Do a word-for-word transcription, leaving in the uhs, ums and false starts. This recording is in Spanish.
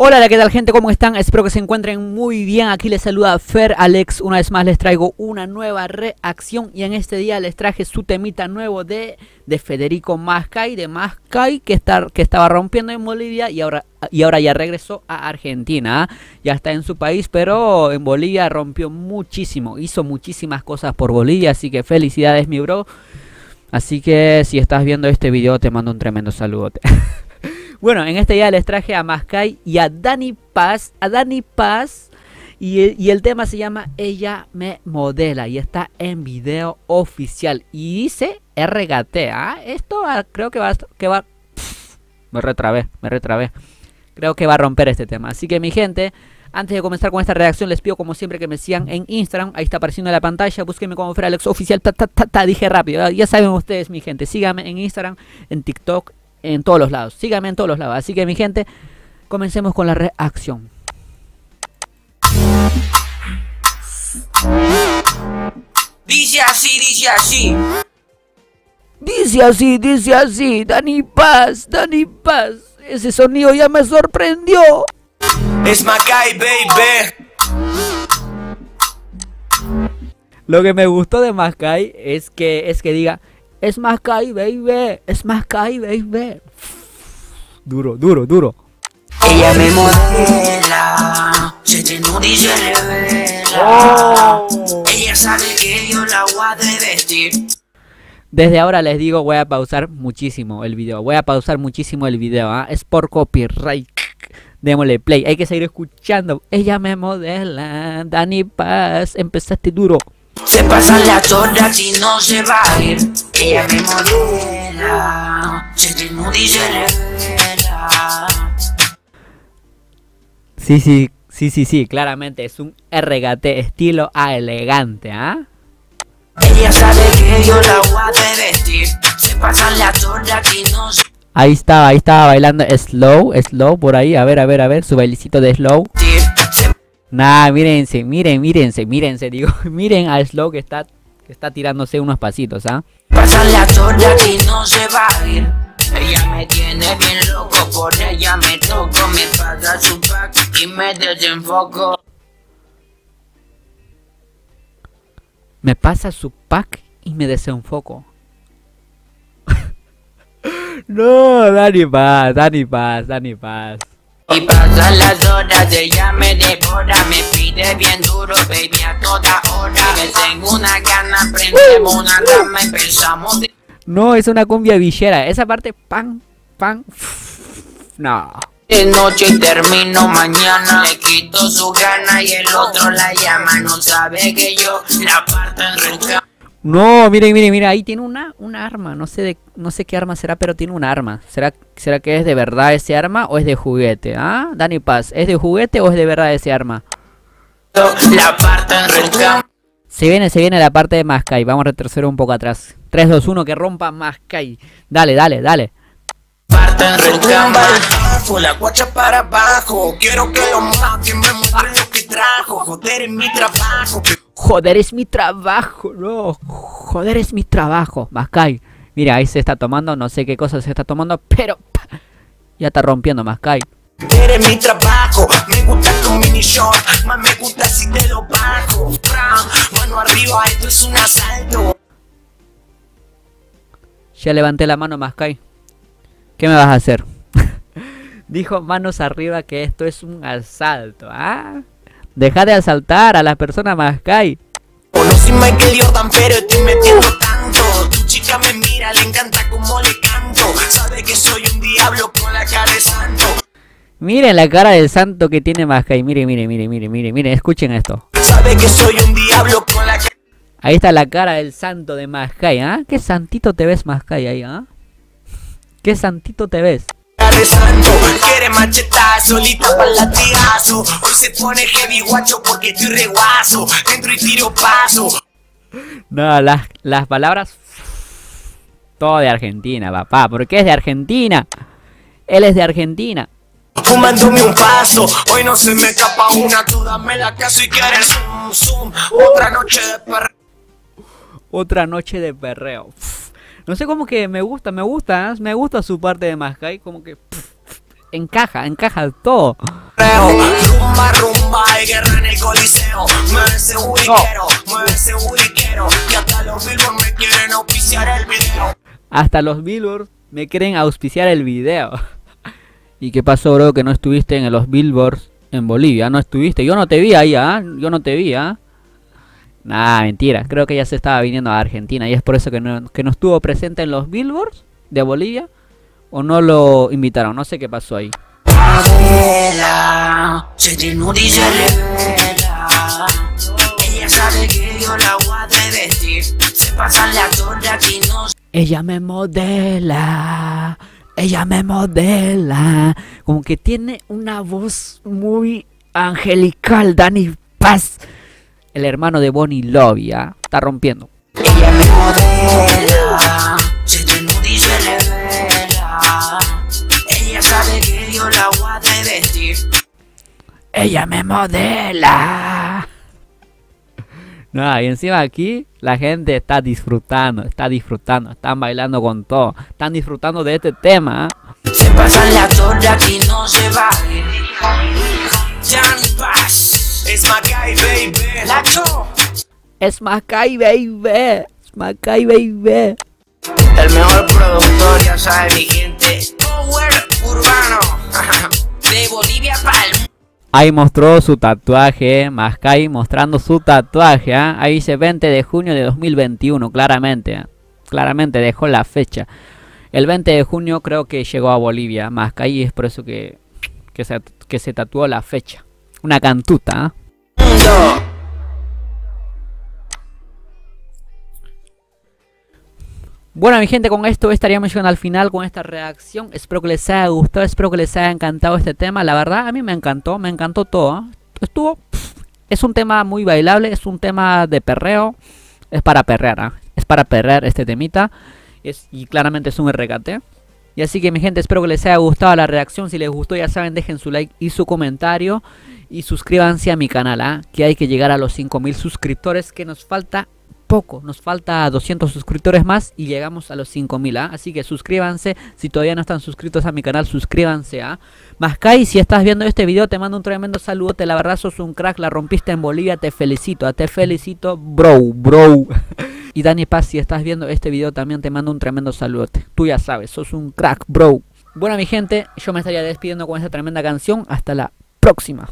Hola, ¿qué tal gente? ¿Cómo están? Espero que se encuentren muy bien. Aquí les saluda Fer Alex. Una vez más les traigo una nueva reacción y en este día les traje su temita nuevo de, de Federico Mackay, de Mackay que, está, que estaba rompiendo en Bolivia y ahora, y ahora ya regresó a Argentina. Ya está en su país, pero en Bolivia rompió muchísimo, hizo muchísimas cosas por Bolivia, así que felicidades mi bro. Así que si estás viendo este video te mando un tremendo saludote. Bueno, en este día les traje a Mackay y a Danny Paz, a Danny Paz y, y el tema se llama Ella me modela y está en video oficial y dice R K T, ¿ah? Esto ah, creo que va, que va, pff, me retrabé, me retrabé, creo que va a romper este tema, así que mi gente... Antes de comenzar con esta reacción les pido como siempre que me sigan en Instagram, ahí está apareciendo en la pantalla, búsquenme como Fer Alex Official, ta, ta, ta, ta, dije rápido, ya saben ustedes mi gente, síganme en Instagram, en TikTok, en todos los lados, síganme en todos los lados, así que mi gente, comencemos con la reacción. Dice así, dice así. Dice así, dice así, Danny Paz, Danny Paz, ese sonido ya me sorprendió. Es Mackay, baby. Lo que me gustó de Mackay es que es que diga es Mackay, baby, es Mackay, baby. Duro, duro, duro. Ella me modela, se desnuda y se revela. Oh. Ella sabe que yo la voy a vestir. Desde ahora les digo, voy a pausar muchísimo el video. Voy a pausar muchísimo el video, ¿eh? Es por copyright. Démosle play, hay que seguir escuchando. Ella me modela, Danny Paz, empezaste duro. Se pasan las horas y no se va a ir. Ella me modela, se desnuda y se revela. Sí, sí, sí, sí, sí, claramente es un R K T estilo a elegante, ¿ah? ¿eh? Ella sabe que yo la voy a vestir. Se pasan las horas y no se... Ahí estaba, ahí estaba bailando slow, slow por ahí, a ver, a ver, a ver, su bailecito de slow. Nah, mírense, miren, mírense, mírense, digo, miren a slow que está, que está tirándose unos pasitos, ¿ah? Pasan las horas y no se va a ir. Ella me tiene bien loco, por ella me toco, me pasa su pack y me desenfoco. Me pasa su pack y me desenfoco. No, Danny Paz, Danny Paz, Danny Paz. Y pasan las horas, ella me devora, me pide bien duro, baby, a toda hora. Me tengo una gana, prendemos una rama y pensamos de... No, es una cumbia villera, esa parte, pan, pan, no. De noche y termino mañana, le quito su gana y el otro la llama, no sabe que yo la parto en su cama. No, miren, miren, miren, ahí tiene una, una arma, no sé de, no sé qué arma será, pero tiene un arma. ¿Será, será que es de verdad ese arma o es de juguete? ¿Ah? Danny Paz, ¿es de juguete o es de verdad ese arma? La parte de... Se viene, se viene la parte de Mackay, vamos a retroceder un poco atrás. tres, dos, uno, que rompa Mackay. Dale, dale, dale. Partan su cama, la guacha para abajo. Quiero que lo maten, me muestren lo que trajo. Joder es mi trabajo. Joder es mi trabajo, no. Joder es mi trabajo, Mackay. Mira, ahí se está tomando, no sé qué cosa se está tomando, pero pa, ya está rompiendo Mackay. Joder es mi trabajo, me gusta tu mini short, más me gusta si te lo bajo. Mano arriba, esto es un asalto. Ya levanté la mano, Mackay. ¿Qué me vas a hacer? Dijo manos arriba que esto es un asalto, ¿ah? Deja de asaltar a las personas, Mackay. O no soy Michael Jordan, pero estoy metiendo tanto. Tu chica me mira, le encanta como le canto. Sabe que soy un diablo con la cara de santo. Miren la cara del santo que tiene Mackay. Miren, miren, miren, miren, miren, miren, escuchen esto. Sabe que soy un diablo con la cara... Ahí está la cara del santo de Mackay, ¿ah? ¿Qué santito te ves, Mackay, ahí, ah? ¿Qué santito te ves? No, las, las palabras... Todo de Argentina, papá. ¿Por qué es de Argentina? Él es de Argentina. Fumándome un paso, hoy no se me escapa una. Tú dame la casa y quieres zoom, zoom. Otra noche de perreo. Otra noche de perreo. No sé, como que me gusta, me gusta, ¿eh? Me gusta su parte de Mackay, como que pff, pff, encaja, encaja todo. Rumba, rumba, hay guerra en el coliseo. Muévese ubiquero, muévese ubiquero. Y hasta los billboards me quieren auspiciar el video. Hasta los billboards me quieren auspiciar el video. ¿Y qué pasó, bro, que no estuviste en los billboards en Bolivia? No estuviste, yo no te vi ahí, ¿ah? ¿eh? Yo no te vi, ¿ah? ¿eh? Nah, mentira, creo que ya se estaba viniendo a Argentina y es por eso que no, que no estuvo presente en los billboards de Bolivia. O no lo invitaron, no sé qué pasó ahí. Ella me modela, ella me modela. Como que tiene una voz muy angelical, Danny Paz, el hermano de Bonnie Lovia, está rompiendo. Ella me modela, se desnuda y se le vela. Ella sabe que yo la voy a revestir. Ella me modela. No, y encima aquí la gente está disfrutando, está disfrutando, están bailando con todo, están disfrutando de este tema. Se pasan la torre y no se va. Danny Paz. Es Mackay, baby. Lacho. Es Mackay, baby. Es Mackay, baby. El mejor productor, ya sabe mi gente. Power urbano. De Bolivia Palma. Ahí mostró su tatuaje. Mackay mostrando su tatuaje. ¿eh? Ahí dice veinte de junio de dos mil veintiuno. Claramente. ¿eh? Claramente dejó la fecha. El veinte de junio creo que llegó a Bolivia. Mackay, es por eso que, que, se, que se tatuó la fecha. Una cantuta. No. Bueno, mi gente, con esto estaríamos llegando al final con esta reacción. Espero que les haya gustado, espero que les haya encantado este tema. La verdad, a mí me encantó, me encantó todo. ¿eh? Estuvo. Pff, es un tema muy bailable, es un tema de perreo. Es para perrear, ¿eh? es para perrear este temita. Es, y claramente es un R K T. Y así que, mi gente, espero que les haya gustado la reacción. Si les gustó, ya saben, dejen su like y su comentario. Y suscríbanse a mi canal, ¿eh? que hay que llegar a los cinco mil suscriptores, que nos falta poco. Nos falta doscientos suscriptores más y llegamos a los cinco mil, ¿eh? Así que suscríbanse. Si todavía no están suscritos a mi canal, suscríbanse, ¿eh? Mackay, si estás viendo este video, te mando un tremendo saludo. Te la verdad, sos un crack, la rompiste en Bolivia. Te felicito, ¿eh? te felicito, bro, bro. Y Danny Paz, si estás viendo este video también, te mando un tremendo saludote. Tú ya sabes, sos un crack, bro. Bueno, mi gente, yo me estaría despidiendo con esta tremenda canción. Hasta la próxima.